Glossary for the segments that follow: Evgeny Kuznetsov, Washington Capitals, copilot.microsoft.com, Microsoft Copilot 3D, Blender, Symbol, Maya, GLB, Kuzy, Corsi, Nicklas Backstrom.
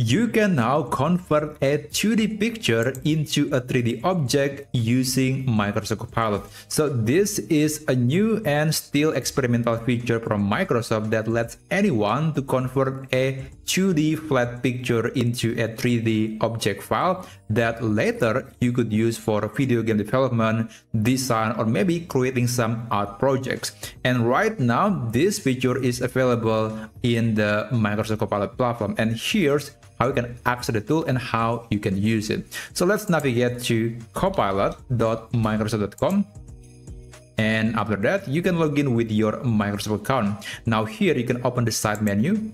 You can now convert a 2D picture into a 3D object using Microsoft Copilot. So this is a new and still experimental feature from Microsoft that lets anyone to convert a 2D flat picture into a 3D object file that later you could use for video game development, design, or maybe creating some art projects. And right now, this feature is available in the Microsoft Copilot platform. And here's how you can access the tool and how you can use it. So let's navigate to copilot.microsoft.com. And after that, you can log in with your Microsoft account. Now here you can open the side menu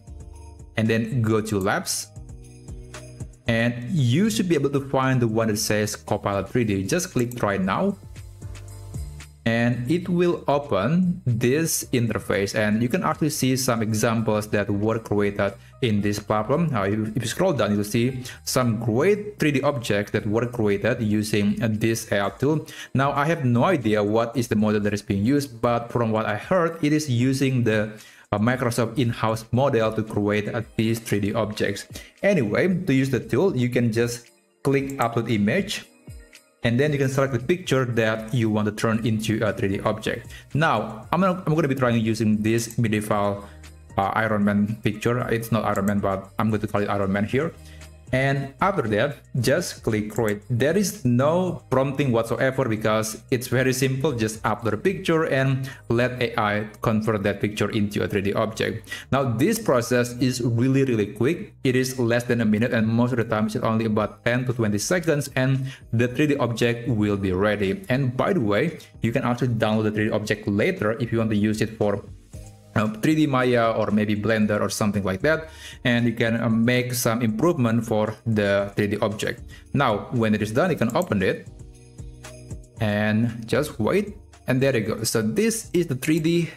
and then go to Labs. And you should be able to find the one that says Copilot 3D. Just click Try Now. And it will open this interface, and you can actually see some examples that were created in this platform. Now, if you scroll down, you'll see some great 3D objects that were created using this AI tool. Now, I have no idea what is the model that is being used, but from what I heard, it is using the Microsoft in-house model to create these 3D objects. Anyway, to use the tool, you can just click Upload Image, and then you can select the picture that you want to turn into a 3D object. Now, I'm going to be trying using this medieval Iron Man picture. It's not Iron Man, but I'm going to call it Iron Man here. And after that, just click Create. There is no prompting whatsoever because it's very simple. Just upload a picture and let AI convert that picture into a 3D object. Now, this process is really, really quick. It is less than a minute, and most of the time it's only about 10 to 20 seconds, and the 3D object will be ready. And by the way, you can also download the 3D object later if you want to use it for 3D Maya or maybe Blender or something like that, and you can make some improvement for the 3D object. Now, when it is done, you can open it and just wait, and there you go. So this is the 3D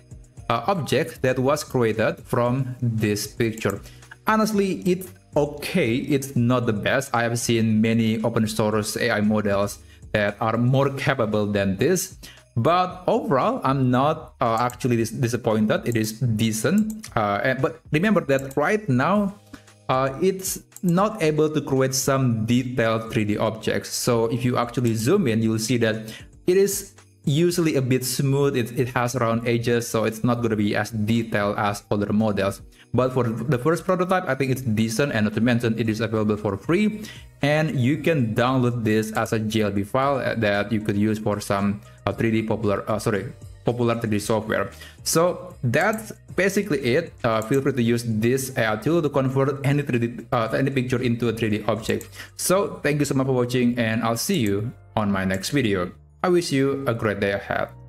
object that was created from this picture. Honestly, it's okay. It's not the best. I have seen many open source AI models that are more capable than this. But overall, I'm not actually disappointed. It is decent. But remember that right now, it's not able to create some detailed 3D objects. So if you actually zoom in, you'll see that it is usually a bit smooth. It has round edges, so it's not going to be as detailed as other models. But for the first prototype, I think it's decent, and not to mention it is available for free, and you can download this as a GLB file that you could use for some popular 3D software. So that's basically it. Feel free to use this AI tool to convert any picture into a 3D object. So thank you so much for watching, and I'll see you on my next video. I wish you a great day ahead.